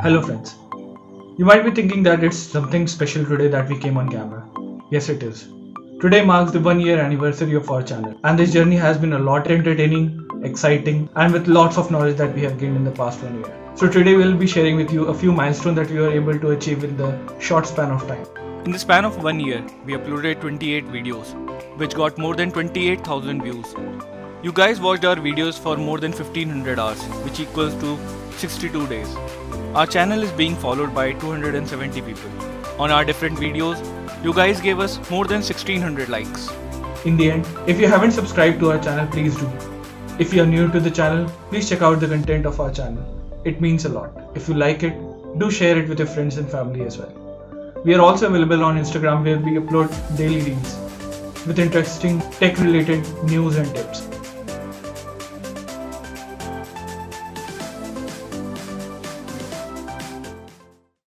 Hello friends, you might be thinking that it's something special today that we came on camera. Yes it is. Today marks the 1-year anniversary of our channel and this journey has been a lot entertaining, exciting and with lots of knowledge that we have gained in the past 1 year. So today we will be sharing with you a few milestones that we were able to achieve in the short span of time. In the span of 1 year, we uploaded 28 videos which got more than 28,000 views. You guys watched our videos for more than 1500 hours which equals to 62 days. Our channel is being followed by 270 people. On our different videos, you guys gave us more than 1600 likes. In the end, if you haven't subscribed to our channel, please do. If you are new to the channel, please check out the content of our channel. It means a lot. If you like it, do share it with your friends and family as well. We are also available on Instagram where we upload daily reels with interesting tech-related news and tips.